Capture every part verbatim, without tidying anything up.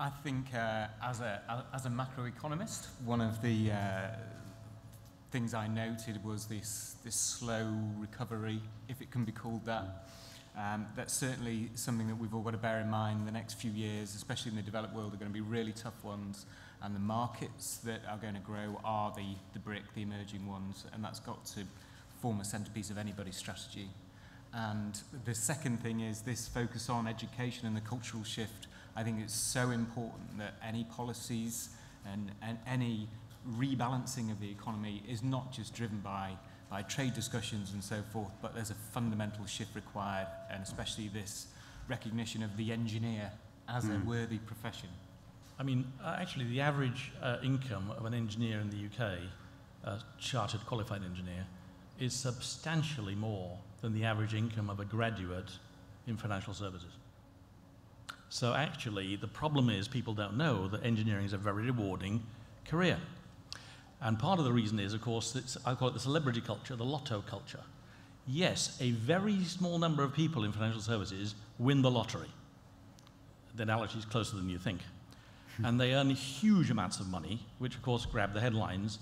I think uh, as a, as a macroeconomist, one of the uh, things I noted was this, this slow recovery, if it can be called that. Um, that's certainly something that we've all got to bear in mind. The next few years, especially in the developed world, are going to be really tough ones, and the markets that are going to grow are the, the BRIC, the emerging ones, and that's got to form a centrepiece of anybody's strategy. And the second thing is this focus on education and the cultural shift. I think it's so important that any policies and, and any rebalancing of the economy is not just driven by, by trade discussions and so forth, but there's a fundamental shift required, and especially this recognition of the engineer as mm. a worthy profession. I mean, uh, actually, the average uh, income of an engineer in the U K, a chartered qualified engineer, is substantially more than the average income of a graduate in financial services. So actually, the problem is people don't know that engineering is a very rewarding career. And part of the reason is, of course, it's, I call it the celebrity culture, the lotto culture. Yes, a very small number of people in financial services win the lottery. The analogy is closer than you think. And they earn huge amounts of money, which, of course, grab the headlines.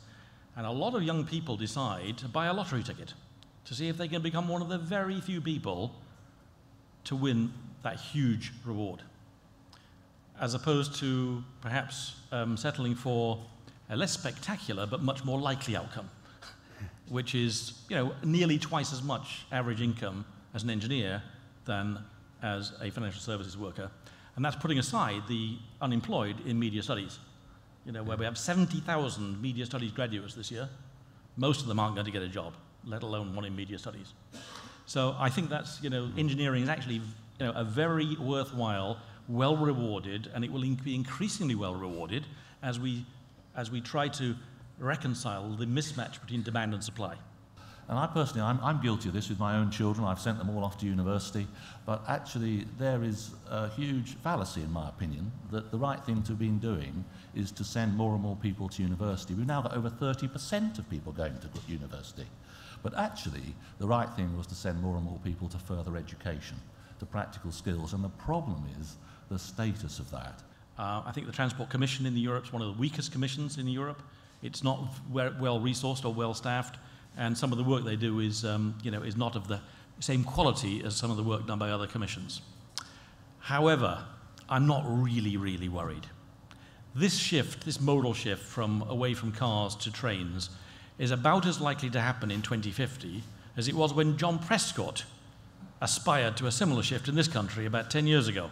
And a lot of young people decide to buy a lottery ticket to see if they can become one of the very few people to win that huge reward, as opposed to perhaps um, settling for a less spectacular but much more likely outcome, which is, you know, nearly twice as much average income as an engineer than as a financial services worker. And that's putting aside the unemployed in media studies, you know, where we have seventy thousand media studies graduates this year. Most of them aren't going to get a job, let alone one in media studies. So I think that's, you know, engineering is actually, you know, a very worthwhile, well-rewarded, and it will be increasingly well-rewarded as we, as we try to reconcile the mismatch between demand and supply. And I personally, I'm, I'm guilty of this with my own children. I've sent them all off to university. But actually, there is a huge fallacy, in my opinion, that the right thing to have been doing is to send more and more people to university. We've now got over thirty percent of people going to university. But actually, the right thing was to send more and more people to further education, to practical skills, and the problem is the status of that. Uh, I think the Transport Commission in Europe is one of the weakest commissions in Europe. It's not well-resourced or well-staffed, and some of the work they do is, um, you know, is not of the same quality as some of the work done by other commissions. However, I'm not really, really worried. This shift, this modal shift from away from cars to trains, is about as likely to happen in twenty fifty as it was when John Prescott aspired to a similar shift in this country about ten years ago.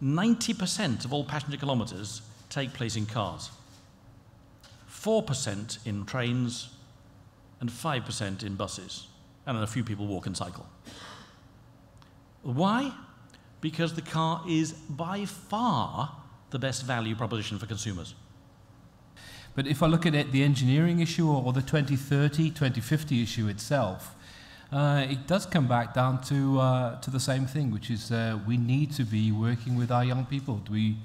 ninety percent of all passenger kilometres take place in cars, four percent in trains, and five percent in buses, and a few people walk and cycle. Why? Because the car is by far the best value proposition for consumers. But if I look at it, the engineering issue or the twenty thirty, twenty fifty issue itself, Uh, it does come back down to uh, to the same thing, which is uh, we need to be working with our young people. Do we,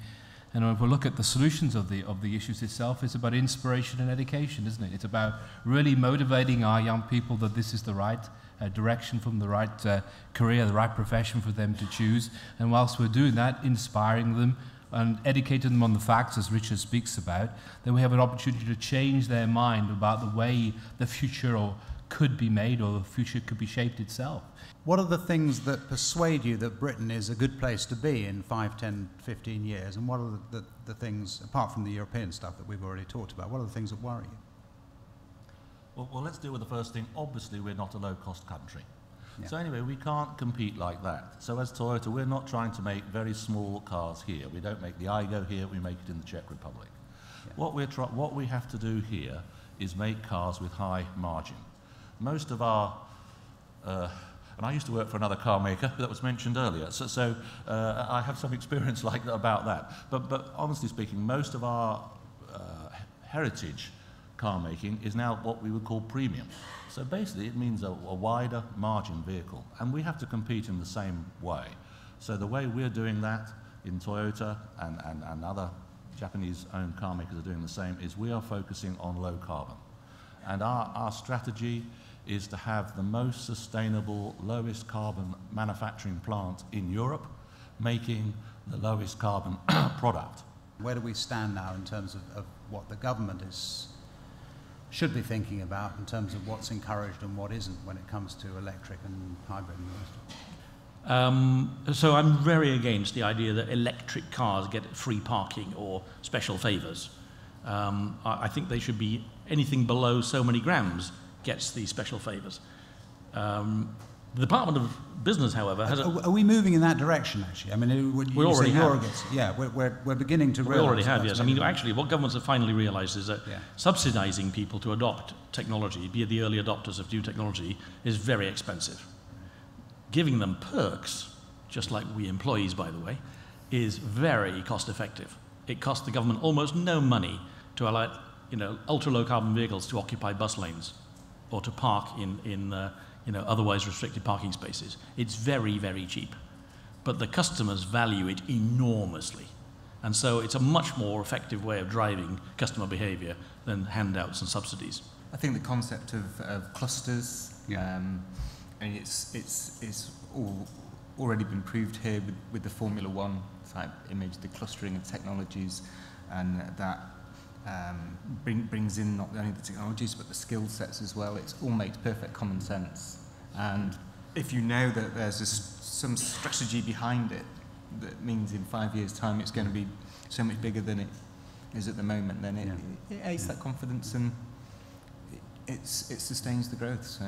and if we look at the solutions of the of the issues itself, it's about inspiration and education, isn't it? It's about really motivating our young people that this is the right uh, direction, from the right uh, career, the right profession for them to choose. And whilst we're doing that, inspiring them and educating them on the facts, as Richard speaks about, then we have an opportunity to change their mind about the way the future or could be made, or the future could be shaped itself. What are the things that persuade you that Britain is a good place to be in five, ten, fifteen years? And what are the, the, the things, apart from the European stuff that we've already talked about, what are the things that worry you? Well, well let's deal with the first thing. Obviously, we're not a low-cost country. Yeah. So anyway, we can't compete like that. So as Toyota, we're not trying to make very small cars here. We don't make the Aigo here, we make it in the Czech Republic. Yeah. What, we're try what we have to do here is make cars with high margin. Most of our, uh, and I used to work for another car maker that was mentioned earlier, so, so uh, I have some experience like that about that. But, but honestly speaking, most of our uh, heritage car making is now what we would call premium. So basically it means a, a wider margin vehicle, and we have to compete in the same way. So the way we're doing that in Toyota and, and, and other Japanese-owned car makers are doing the same is we are focusing on low carbon. And our, our strategy is to have the most sustainable, lowest carbon manufacturing plant in Europe, making the lowest carbon product. Where do we stand now in terms of, of what the government is, should be thinking about in terms of what's encouraged and what isn't when it comes to electric and hybrid? Um, so I'm very against the idea that electric cars get free parking or special favours. Um, I, I think they should be anything below so many grams gets the special favours. Um, the Department of Business, however, has a... Are, are we moving in that direction, actually? I mean, would you we already have. Against, yeah, we're, we're, we're beginning to realise... We already have, yes. I mean, actually, what governments have finally realised is that yeah. subsidising people to adopt technology, be the early adopters of new technology, is very expensive. Giving them perks, just like we employees, by the way, is very cost-effective. It costs the government almost no money to allow, you know, ultra-low-carbon vehicles to occupy bus lanes or to park in, in uh, you know, otherwise restricted parking spaces. It's very, very cheap. But the customers value it enormously. And so it's a much more effective way of driving customer behaviour than handouts and subsidies. I think the concept of, of clusters... Yeah. Um, I mean, it's it's it's all already been proved here with, with the Formula One type image, the clustering of technologies, and that um, bring, brings in not only the technologies but the skill sets as well. It all makes perfect common sense, and if you know that there's a, some strategy behind it, that means in five years' time it's going to be so much bigger than it is at the moment. Then it yeah. it, it aids yeah. that confidence, and it, it's it sustains the growth. So.